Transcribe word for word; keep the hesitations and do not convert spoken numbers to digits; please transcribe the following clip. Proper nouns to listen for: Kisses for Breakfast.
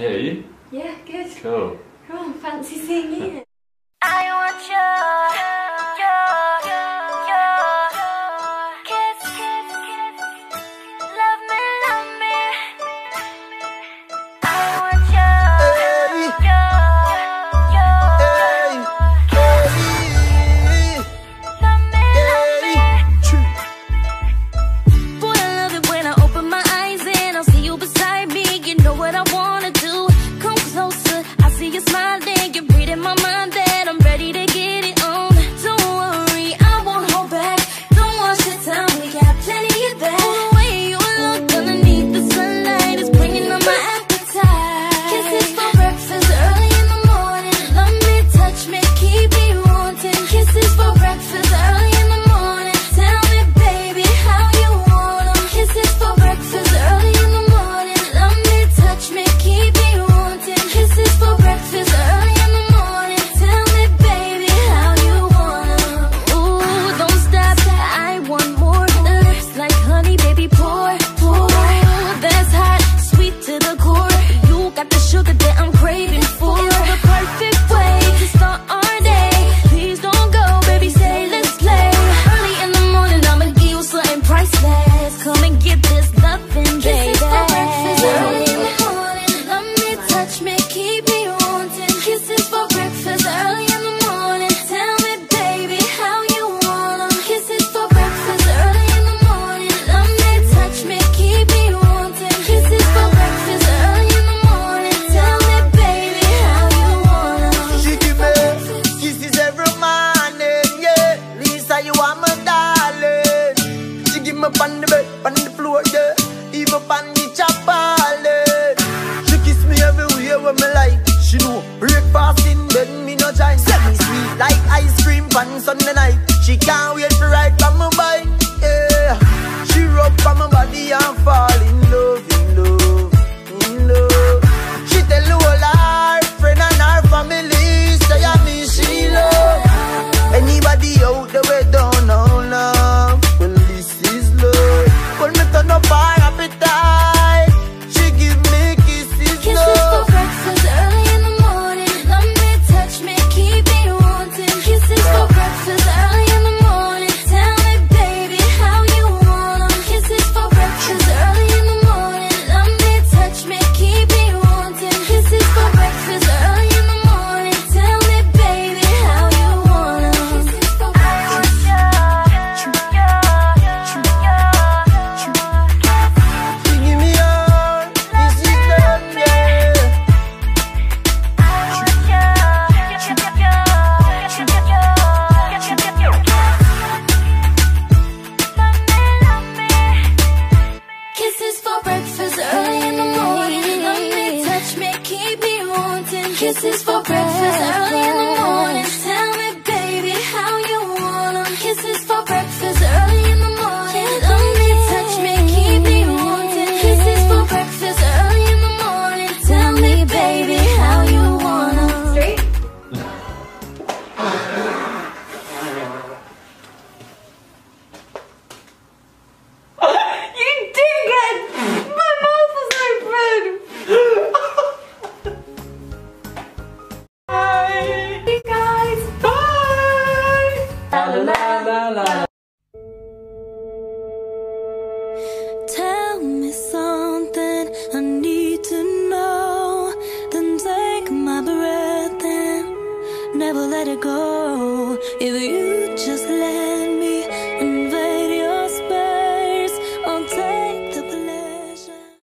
Hey, are you? Yeah, good. Cool. Cool, fancy seeing you. I want your, your, your kiss, kiss, kiss. Love me, love me. I want your, hey. your, your, your, your, your, kiss. Love me, love me. Boy, I love it when I open my eyes and I'll see you beside me. You know what I wanna do. Come closer, I see you smiling. You're reading my mind. Sunday night, she can't wait for right from my bike. Yeah, she rub on my body and fall in love, in love, in love. She tell all her friend and her family, say I mean she love. Anybody out the way don't know love. Well, this is love. Pull me to no bar appetite. She give me kisses, kisses love. For breakfast early in the morning. Love me, touch me, keep me wanting. Kisses for breakfast. Kisses early in the morning, tell me baby how you want 'em. Kisses for breakfast early in the morning, love me, touch me, keep me wanting. Kisses for breakfast early in the morning, tell me baby how you want 'em. Kisses for breakfast. I want you, you, you, you, you. You give me all, this is love, yeah. I want you, you, you, you, you, you. Kisses for breakfast early in the morning. Tell me, baby, how you want 'em. Kisses for breakfast early in the morning. Love me, touch me, keep me wanting. Kisses for breakfast early in the morning. Tell me, baby, how you want 'em. Straight. You did it! My mouth was open. Tell me something I need to know. Then take my breath and never let it go. If you